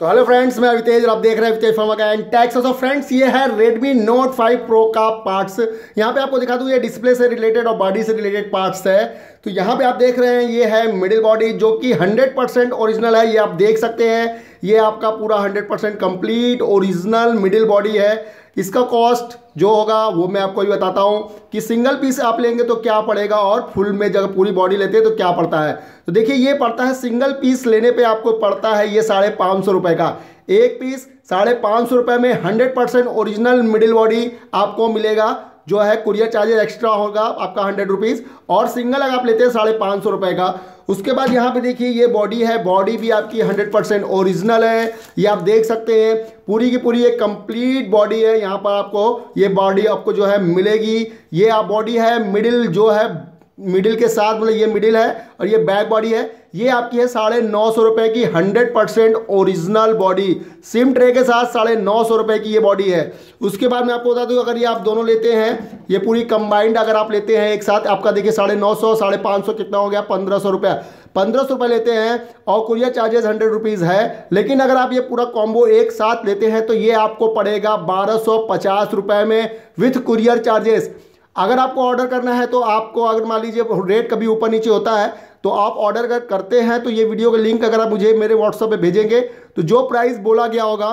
तो hello friends, मैं अभितेज और आप देख रहे हैं अभितेज फर्मा का एंड टेक्स। सो फ्रेंड्स, ये है Redmi Note 5 Pro का पार्ट्स। यहाँ पे आपको दिखा दूँ, ये डिस्प्ले से रिलेटेड और बॉडी से रिलेटेड पार्ट्स है। तो यहाँ पे आप देख रहे हैं ये है मिडिल बॉडी जो कि 100% ओरिजिनल है। ये आप देख सकते हैं, ये आपका पूरा 100% कंप्लीट ओरिजिनल मिडिल बॉडी है। इसका कॉस्ट जो होगा वो मैं आपको भी बताता हूँ कि सिंगल पीस आप लेंगे तो क्या पड़ेगा और फुल में जब पूरी बॉडी लेते हैं तो क्या पड़ता है। तो देखिए, ये पड़ता है सिंगल पीस लेने पे आपको पड़ता है ये 550 रुपये का एक पीस। 550 रुपये में 100% ओरिजिनल मिडिल बॉडी आपको मिलेगा। जो है कुरियर चार्जेस एक्स्ट्रा होगा आपका 100 रुपीज़ और सिंगल अगर आप लेते हैं 550 रुपये का। उसके बाद यहाँ पे देखिए ये बॉडी है, बॉडी भी आपकी 100% ओरिजिनल है। ये आप देख सकते हैं पूरी की पूरी एक कंप्लीट बॉडी है। यहाँ पर आपको ये बॉडी आपको जो है मिलेगी। ये आप बॉडी है मिडिल, जो है मिडिल के साथ, मतलब ये मिडिल है और ये बैक बॉडी है। ये आपकी है 950 रुपये की 100% ओरिजिनल बॉडी, सिम ट्रे के साथ 950 रुपये की ये बॉडी है। उसके बाद मैं आपको बता दूं, अगर ये आप दोनों लेते हैं, ये पूरी कंबाइंड अगर आप लेते हैं एक साथ, आपका देखिए 950, 550 कितना हो गया, 1500 रुपया। 1500 रुपये लेते हैं और कुरियर चार्जेस 100 रुपीज़ है। लेकिन अगर आप ये पूरा कॉम्बो एक साथ लेते हैं तो ये आपको पड़ेगा 1250 रुपये में विथ कुरियर चार्जेस। अगर आपको ऑर्डर करना है तो आपको, अगर मान लीजिए रेट कभी ऊपर नीचे होता है तो आप ऑर्डर अगर करते हैं तो ये वीडियो का लिंक अगर आप मुझे मेरे व्हाट्सएप पे भेजेंगे तो जो प्राइस बोला गया होगा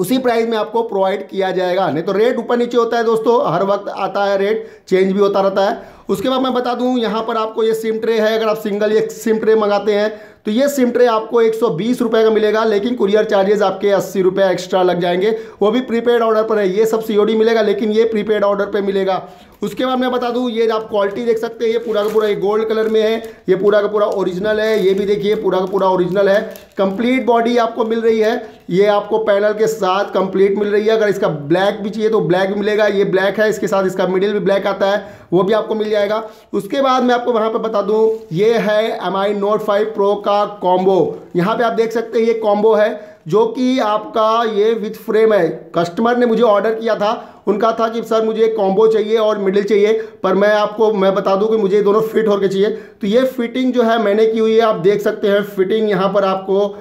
उसी प्राइस में आपको प्रोवाइड किया जाएगा। नहीं तो रेट ऊपर नीचे होता है दोस्तों, हर वक्त आता है, रेट चेंज भी होता रहता है। उसके बाद मैं बता दूं, यहाँ पर आपको ये सिम ट्रे है। अगर आप सिंगल ये सिम ट्रे मंगाते हैं तो ये सिम ट्रे आपको 120 रुपये का मिलेगा, लेकिन कुरियर चार्जेस आपके 80 रुपये एक्स्ट्रा लग जाएंगे, वो भी प्रीपेड ऑर्डर पर है। ये सब COD मिलेगा, लेकिन ये प्रीपेड ऑर्डर पर मिलेगा। उसके बाद मैं बता दूं, ये आप क्वालिटी देख सकते हैं, ये पूरा का पूरा ये गोल्ड कलर में है, ये पूरा का पूरा ओरिजिनल है। ये भी देखिए पूरा का पूरा ओरिजिनल है, कंप्लीट बॉडी आपको मिल रही है। ये आपको पैनल के साथ कंप्लीट मिल रही है। अगर इसका ब्लैक भी चाहिए तो ब्लैक भी मिलेगा। ये ब्लैक है, इसके साथ इसका मिडिल भी ब्लैक आता है, वो भी आपको मिल जाएगा। उसके बाद मैं आपको वहाँ पर बता दूँ, ये है Redmi Note 5 Pro का कॉम्बो। यहाँ पे आप देख सकते हैं ये कॉम्बो है जो कि आपका ये विथ फ्रेम है। कस्टमर ने मुझे ऑर्डर किया था, उनका था कि सर मुझे कॉम्बो चाहिए और मिडिल चाहिए, पर मैं बता दूं कि मुझे दोनों फिट होकर चाहिए। तो ये फिटिंग जो है मैंने की हुई है, आप देख सकते हैं। फिटिंग यहाँ पर आपको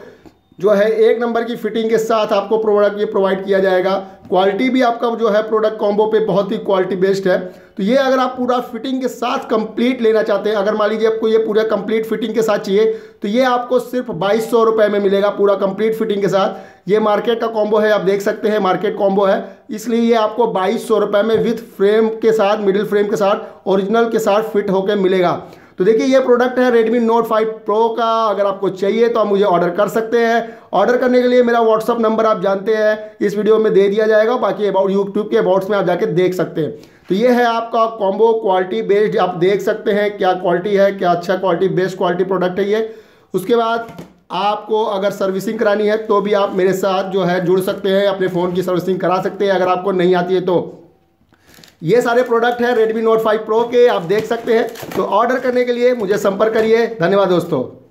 जो है 1 नंबर की फिटिंग के साथ आपको प्रोडक्ट ये प्रोवाइड किया जाएगा। क्वालिटी भी आपका जो है प्रोडक्ट कॉम्बो पे बहुत ही क्वालिटी बेस्ड है। तो ये अगर आप पूरा फिटिंग के साथ कंप्लीट लेना चाहते हैं, अगर मान लीजिए आपको ये पूरा कंप्लीट फिटिंग के साथ चाहिए तो ये आपको सिर्फ 2200 रुपये में मिलेगा, पूरा कंप्लीट फिटिंग के साथ। ये मार्केट का कॉम्बो है, आप देख सकते हैं मार्केट कॉम्बो है, इसलिए ये आपको 2200 रुपये में विथ फ्रेम के साथ, मिडिल फ्रेम के साथ, ओरिजिनल के साथ फिट होकर मिलेगा। तो देखिए ये प्रोडक्ट है Redmi Note 5 Pro का। अगर आपको चाहिए तो आप मुझे ऑर्डर कर सकते हैं। ऑर्डर करने के लिए मेरा व्हाट्सअप नंबर आप जानते हैं, इस वीडियो में दे दिया जाएगा। बाकी अबाउट यूट्यूब के अबाउट्स में आप जाके देख सकते हैं। तो ये है आपका कॉम्बो, क्वालिटी बेस्ड। आप देख सकते हैं क्या क्वालिटी है, क्या अच्छा क्वालिटी बेस्ड क्वालिटी प्रोडक्ट है ये। उसके बाद आपको अगर सर्विसिंग करानी है तो भी आप मेरे साथ जो है जुड़ सकते हैं, अपने फ़ोन की सर्विसिंग करा सकते हैं अगर आपको नहीं आती है तो। ये सारे प्रोडक्ट हैं Redmi Note 5 Pro के, आप देख सकते हैं। तो ऑर्डर करने के लिए मुझे संपर्क करिए। धन्यवाद दोस्तों।